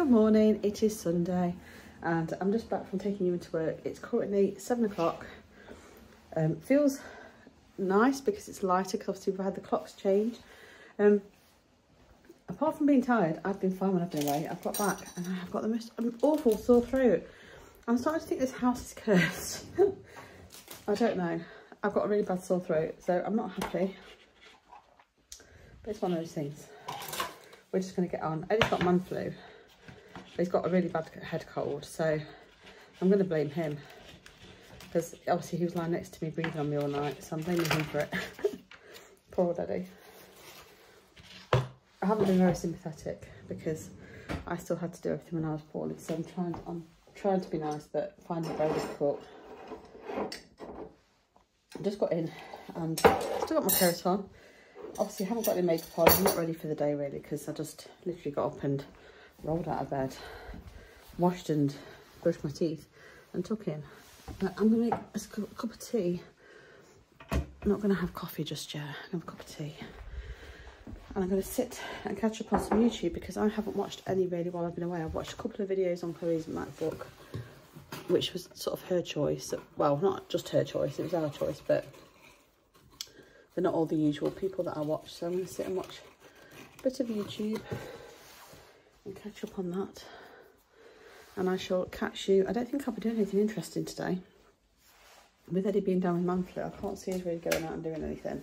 Good morning, it is Sunday and I'm just back from taking you into work. It's currently 7 o'clock. Feels nice because it's lighter because obviously we've had the clocks change. Apart from being tired, I've been fine when I've been away. I've got back and I've got the most awful sore throat. I'm starting to think this house is cursed. I don't know. I've got a really bad sore throat, so I'm not happy. But it's one of those things. We're just going to get on. Eddie's got man flu. He's got a really bad head cold, so I'm going to blame him. Because obviously he was lying next to me breathing on me all night, so I'm blaming him for it. Poor old Eddie. I haven't been very sympathetic because I still had to do everything when I was poorly, so I'm trying to be nice, but finding it very difficult. I just got in and still got my coat on. Obviously I haven't got any makeup on. I'm not ready for the day really because I just literally got up and rolled out of bed, washed and brushed my teeth and took in. I'm gonna make a cup of tea. I'm not gonna have coffee just yet. I'm gonna have a cup of tea and I'm gonna sit and catch up on some YouTube because I haven't watched any really while I've been away. I've watched a couple of videos on Chloe's MacBook, which was sort of her choice. Well, not just her choice, it was our choice, but they're not all the usual people that I watch, so I'm going to sit and watch a bit of YouTube and catch up on that. And I shall catch you. I don't think I'll be doing anything interesting today. With Eddie being down with man flu, I can't see us really going out and doing anything.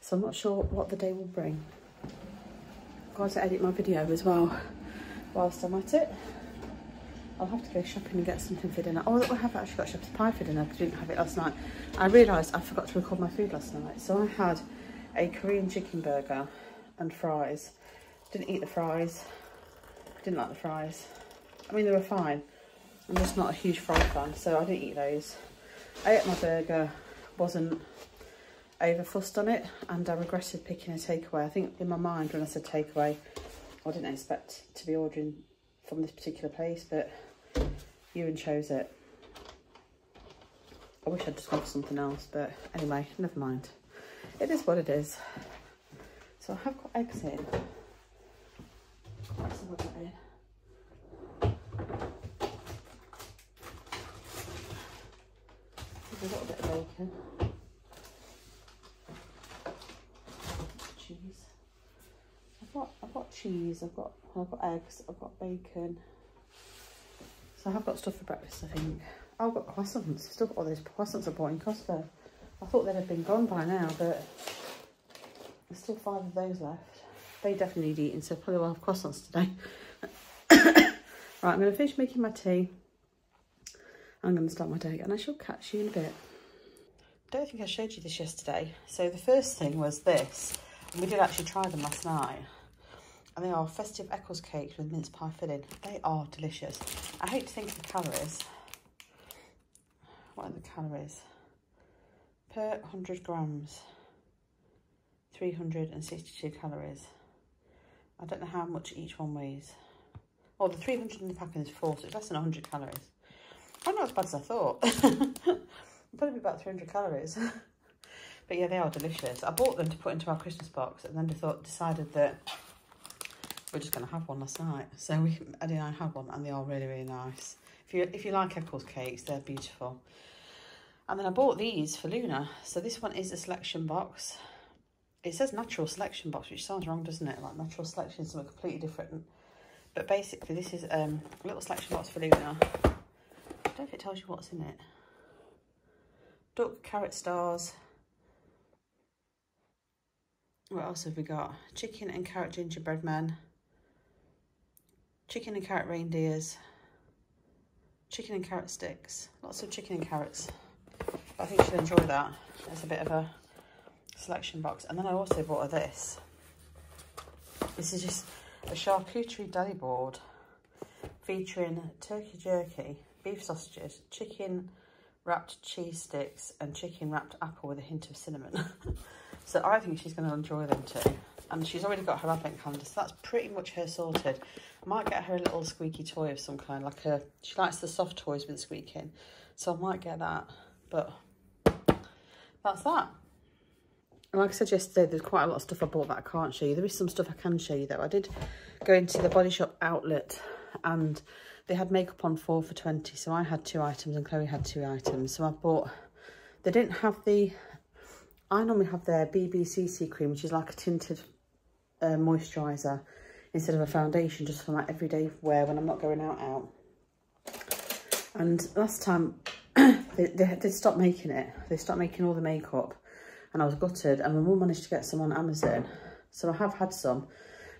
So I'm not sure what the day will bring. I've got to edit my video as well whilst I'm at it. I'll have to go shopping and get something for dinner. Oh, I have actually got shepherd's pie for dinner because I didn't have it last night. I realised I forgot to record my food last night. So I had a Korean chicken burger and fries. Didn't eat the fries. Didn't like the fries. I mean, they were fine. I'm just not a huge fry fan, so I didn't eat those. I ate my burger, wasn't over fussed on it, and I regretted picking a takeaway. I think in my mind when I said takeaway, I didn't expect to be ordering from this particular place, but Ewan chose it. I wish I'd just gone for something else, but anyway, never mind. It is what it is. So I have got eggs in. That's what that is. There's a little bit of bacon. Cheese. I've got cheese, I've got eggs, I've got bacon. So I have got stuff for breakfast, I think. Oh, I've got croissants. Still got all those croissants I bought in Costa. I thought they'd have been gone by now, but there's still 5 of those left. They definitely need eating, so probably will have croissants today. Right, I'm going to finish making my tea. I'm going to start my day, and I shall catch you in a bit. I don't think I showed you this yesterday. So the first thing was this. And we did actually try them last night. And they are festive Eccles cakes with mince pie filling. They are delicious. I hate to think of the calories. What are the calories? Per 100 grams, 362 calories. I don't know how much each one weighs. Oh, the 300 in the packing is 4, so it's less than 100 calories. I'm not as bad as I thought. Probably about 300 calories. But yeah, they are delicious. I bought them to put into our Christmas box and then decided that we're just going to have one last night. So Eddie and I had one and they are really, really nice. If you like Eccles cakes, they're beautiful. And then I bought these for Luna. So this one is a selection box. It says natural selection box, which sounds wrong, doesn't it? Like natural selection is something completely different. But basically this is a little selection box for Luna. I don't know if it tells you what's in it. Duck, carrot stars. What else have we got? Chicken and carrot gingerbread men. Chicken and carrot reindeers. Chicken and carrot sticks. Lots of chicken and carrots. I think she'll enjoy that. It's a bit of a selection box. And then I also bought her this. This is just a charcuterie deli board featuring turkey jerky, beef sausages, chicken wrapped cheese sticks and chicken wrapped apple with a hint of cinnamon. So I think she's going to enjoy them too. And she's already got her advent calendar, so that's pretty much her sorted. I might get her a little squeaky toy of some kind, like a... She likes the soft toys with squeaking, so I might get that. But that's that. Like I said yesterday, there's quite a lot of stuff I bought that I can't show you. There is some stuff I can show you, though. I did go into the Body Shop outlet and they had makeup on 4 for £20, so I had 2 items and Chloe had 2 items. So I bought, they didn't have the, I normally have their BBCC cream, which is like a tinted moisturiser instead of a foundation, just for my everyday wear when I'm not going out. And last time they stopped making it. They stopped making all the makeup and I was gutted, and my mum managed to get some on Amazon. So I have had some,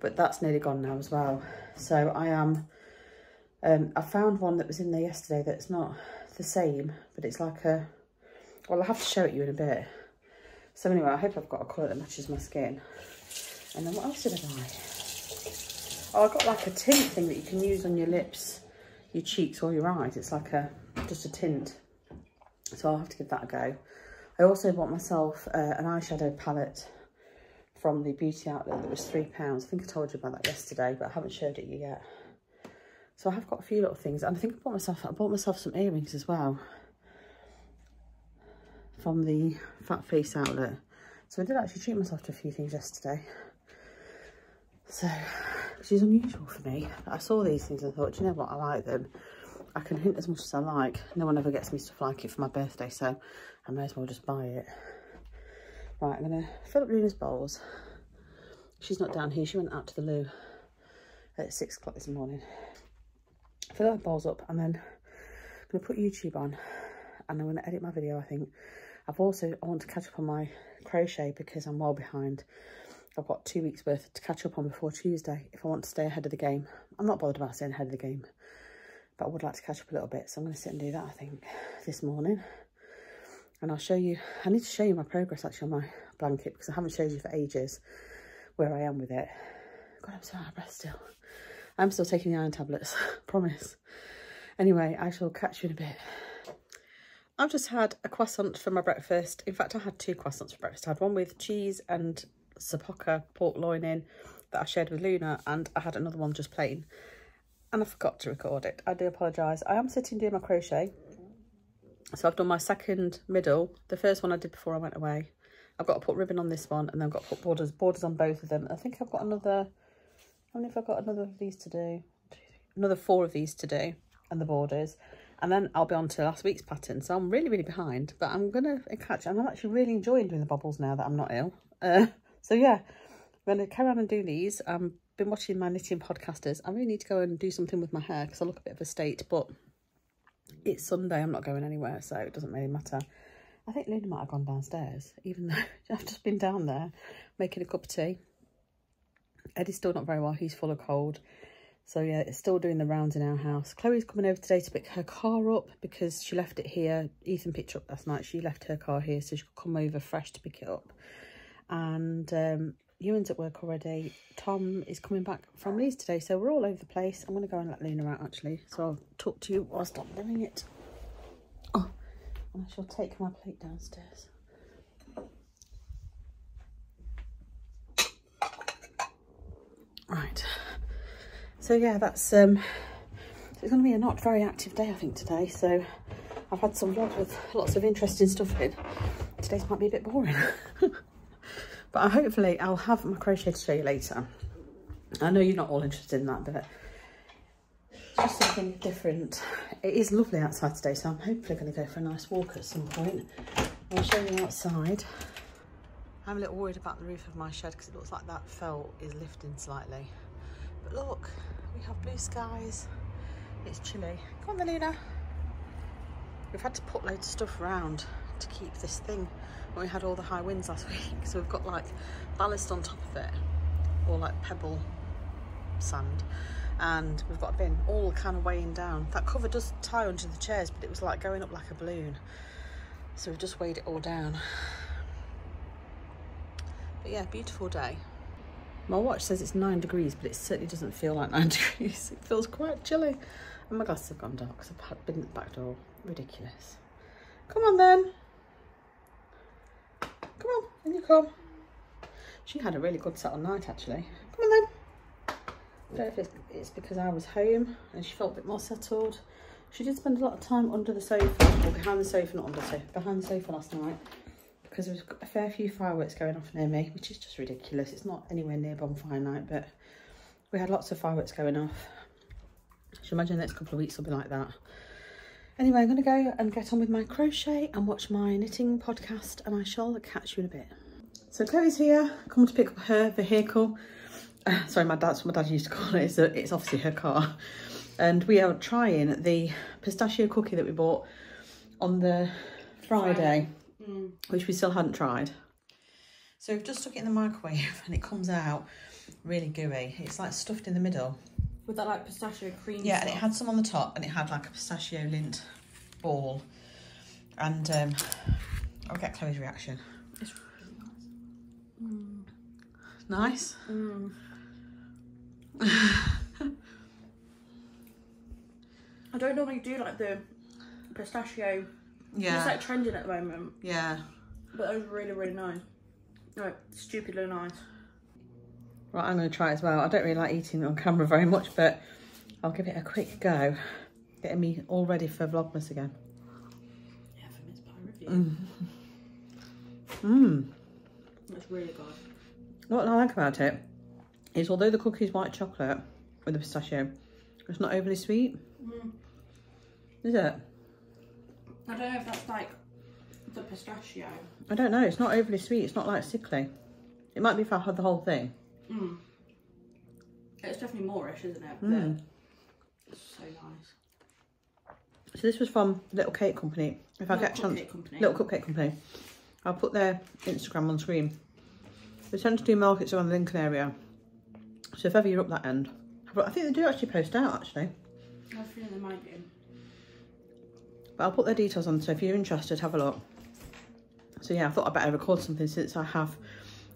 but that's nearly gone now as well. So I am, I found one that was in there yesterday that's not the same, but it's like a, well, I'll have to show it you in a bit. So anyway, I hope I've got a colour that matches my skin. And then what else did I buy? Oh, I got like a tint thing that you can use on your lips, your cheeks or your eyes. It's like a, just a tint. So I'll have to give that a go. I also bought myself an eyeshadow palette from the beauty outlet that was £3. I think I told you about that yesterday, but I haven't showed it you yet. So I have got a few little things. And I think I bought myself some earrings as well from the Fat Face outlet. So I did actually treat myself to a few things yesterday. So, which is unusual for me. I saw these things and thought, do you know what, I like them. I can hint as much as I like. No one ever gets me stuff like it for my birthday, so I may as well just buy it. Right, I'm going to fill up Luna's bowls. She's not down here. She went out to the loo at 6 o'clock this morning. Fill her bowls up, and then I'm going to put YouTube on, and I'm going to edit my video, I think. I've also, I want to catch up on my crochet because I'm well behind. I've got 2 weeks worth to catch up on before Tuesday if I want to stay ahead of the game. I'm not bothered about staying ahead of the game, but I would like to catch up a little bit. So I'm going to sit and do that, I think, this morning. And I'll show you, I need to show you my progress actually on my blanket because I haven't showed you for ages where I am with it. God, I'm so out of breath still. I'm still taking the iron tablets, promise. Anyway, I shall catch you in a bit. I've just had a croissant for my breakfast. In fact, I had 2 croissants for breakfast. I had one with cheese and sapoca pork loin in that I shared with Luna, and I had another one just plain. And I forgot to record it. I do apologise. I am sitting doing my crochet. So I've done my second middle. The first one I did before I went away. I've got to put ribbon on this one, and then I've got to put borders on both of them. I think I've got another, how many have I got another of these to do? Another 4 of these to do, and the borders. And then I'll be on to last week's pattern. So I'm really, really behind. But I'm going to catch up. I'm actually really enjoying doing the bobbles now that I'm not ill. So yeah, I'm going to carry on and do these. I've been watching my knitting podcasters. I really need to go and do something with my hair because I look a bit of a state. But it's Sunday. I'm not going anywhere. So it doesn't really matter. I think Luna might have gone downstairs, even though I've just been down there making a cup of tea. Eddie's still not very well. He's full of cold. So yeah, it's still doing the rounds in our house. Chloe's coming over today to pick her car up because she left it here. Ethan picked her up last night. She left her car here so she could come over fresh to pick it up. And Ewan's at work already. Tom is coming back from Leeds today. So we're all over the place. I'm going to go and let Luna out actually. So I'll talk to you whilst I'm doing it. Oh, and I shall take my plate downstairs. Right. So yeah, that's it's going to be a not very active day I think today. So I've had some vlogs with lots of interesting stuff in. Today's might be a bit boring, but hopefully I'll have my crochet to show you later. I know you're not all interested in that, but it's just something different. It is lovely outside today, so I'm hopefully going to go for a nice walk at some point. I'll show you outside. I'm a little worried about the roof of my shed because it looks like that felt is lifting slightly. But look, we have blue skies. It's chilly. Come on, Luna. We've had to put loads of stuff around to keep this thing. We had all the high winds last week, so we've got like ballast on top of it, or like pebble sand, and we've got a bin all kind of weighing down. That cover does tie onto the chairs, but it was like going up like a balloon, so we've just weighed it all down. But yeah, beautiful day. My watch says it's 9 degrees, but it certainly doesn't feel like 9 degrees. It feels quite chilly. And my glasses have gone dark because I've been at the back door. Ridiculous. Come on then. Come on, in you come. She had a really good settled night, actually. Come on then. I don't know if it's because I was home and she felt a bit more settled. She did spend a lot of time under the sofa, or behind the sofa, not under the sofa, behind the sofa last night. Because there was a fair few fireworks going off near me, which is just ridiculous. It's not anywhere near bonfire night, but we had lots of fireworks going off. So imagine the next couple of weeks will be like that. Anyway, I'm going to go and get on with my crochet and watch my knitting podcast, and I shall catch you in a bit. So Chloe's here, come to pick up her vehicle. Sorry, that's what my dad used to call it. It's obviously her car. And we are trying the pistachio cookie that we bought on the Friday. Mm. Which we still hadn't tried. So we've just stuck it in the microwave and it comes out really gooey. It's like stuffed in the middle. With that like pistachio cream. Yeah, and it had some on the top and it had like a pistachio lint ball. And I'll get Chloe's reaction. It's really nice. Mm. Nice? Mm. I don't normally do like the pistachio. Yeah. It's like trending at the moment. Yeah. But those were really, really nice. Like, stupidly nice. Right, I'm going to try it as well. I don't really like eating on camera very much, but I'll give it a quick go. Getting me all ready for Vlogmas again. Yeah, for Miss Pie Review. Mmm. That's really good. What I like about it is, although the cookie is white chocolate with the pistachio, it's not overly sweet. Mm. Is it? I don't know if that's like the pistachio. I don't know. It's not overly sweet. It's not like sickly. It might be if I had the whole thing. Mm. It's definitely Moorish, isn't it? Mm. It's so nice. So this was from Little Cake Company. If little I get a chance, company. Little Cupcake Company. I'll put their Instagram on screen. They tend to do markets around the Lincoln area. So if ever you're up that end, I think they do actually post out. Actually, I feel they might do. But I'll put their details on, so if you're interested, have a look. So yeah, I thought I'd better record something since I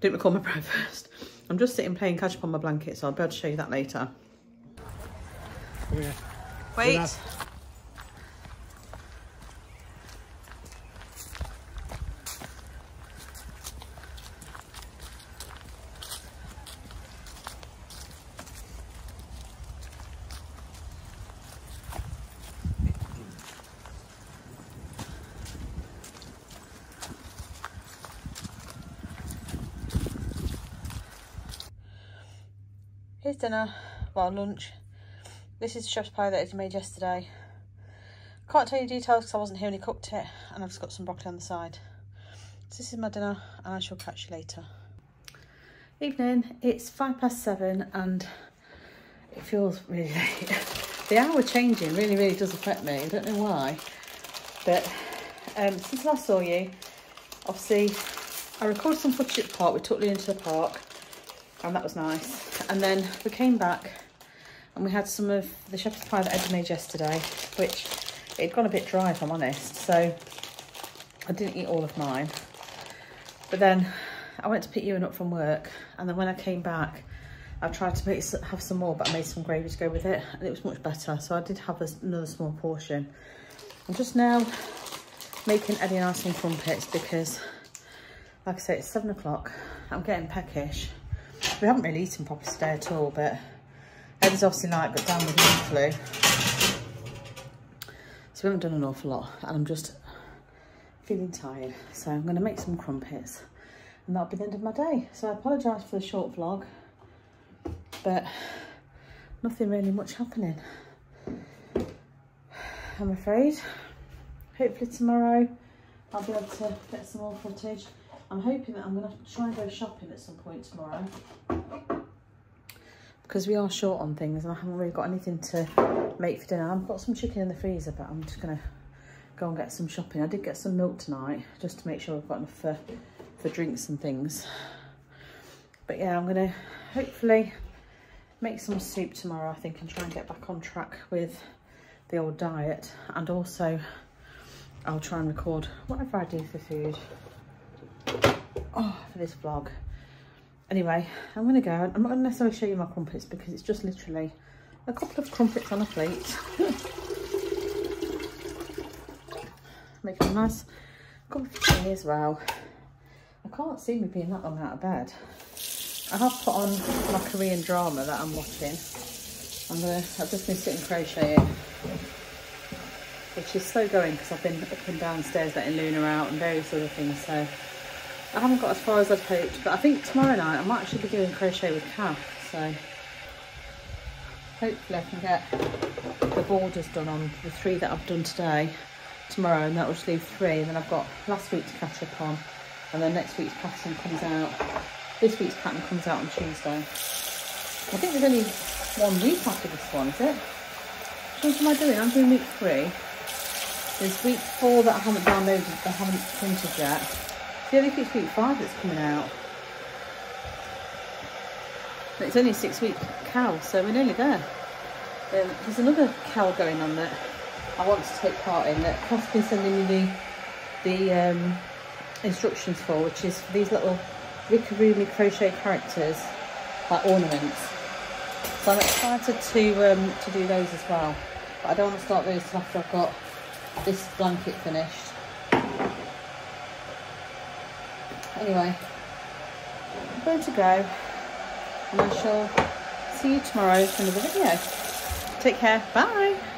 didn't record my breakfast. I'm just sitting playing catch up on my blanket, so I'll be able to show you that later. Come here. Wait. Come here's dinner, well, lunch. This is the shepherd's pie that I made yesterday. Can't tell you details because I wasn't here when he cooked it, and I've just got some broccoli on the side. So this is my dinner, and I shall catch you later. Evening, it's 7:05 and it feels really late. The hour changing really, really does affect me. I don't know why, but since I last saw you, obviously I recorded some footage at the park. We took Luna to the park, and that was nice. And then we came back and we had some of the shepherd's pie that Eddie made yesterday, which it had gone a bit dry, if I'm honest, so I didn't eat all of mine. But then I went to pick Ewan up from work, and then when I came back, I tried to have some more, but I made some gravy to go with it, and it was much better, so I did have another small portion. I'm just now making Eddie and I some crumpets because, like I say, it's 7 o'clock, I'm getting peckish. We haven't really eaten properly today at all, but Eddie's obviously like got down with the flu. So we haven't done an awful lot, and I'm just feeling tired. So I'm going to make some crumpets, and that'll be the end of my day. So I apologise for the short vlog, but nothing really much happening, I'm afraid. Hopefully tomorrow I'll be able to get some more footage. I'm hoping that I'm going to have to try and go shopping at some point tomorrow, because we are short on things and I haven't really got anything to make for dinner. I've got some chicken in the freezer, but I'm just going to go and get some shopping. I did get some milk tonight just to make sure I've got enough for drinks and things. But yeah, I'm going to hopefully make some soup tomorrow, I think, and try and get back on track with the old diet. And also I'll try and record whatever I do for food. Oh, for this vlog. Anyway, I'm going to go. I'm not going to necessarily show you my crumpets because it's just literally a couple of crumpets on a plate. Making a nice cup of tea as well. I can't see me being that long out of bed. I have put on my Korean drama that I'm watching. I've just been sitting crocheting, which is slow going because I've been up and downstairs letting Luna out and various other things, so I haven't got as far as I'd hoped. But I think tomorrow night I might actually be doing crochet with Cal, so hopefully I can get the borders done on the three that I've done today, tomorrow, and that will just leave three. And then I've got last week to catch up on, and then next week's pattern comes out. This week's pattern comes out on Tuesday. I think there's only one week after this one, is it? What am I doing? I'm doing week three. There's week four that I haven't downloaded, I haven't printed yet. See, I think it's week five that's coming out. But it's only a 6-week cowl, so we're nearly there. There's another cowl going on that I want to take part in, that Costa's been sending me the instructions for, which is for these little Rickarumi crochet characters, like ornaments. So I'm excited to do those as well. But I don't want to start those till after I've got this blanket finished. Anyway, I'm going to go, and I shall see you tomorrow for another video. Take care, bye.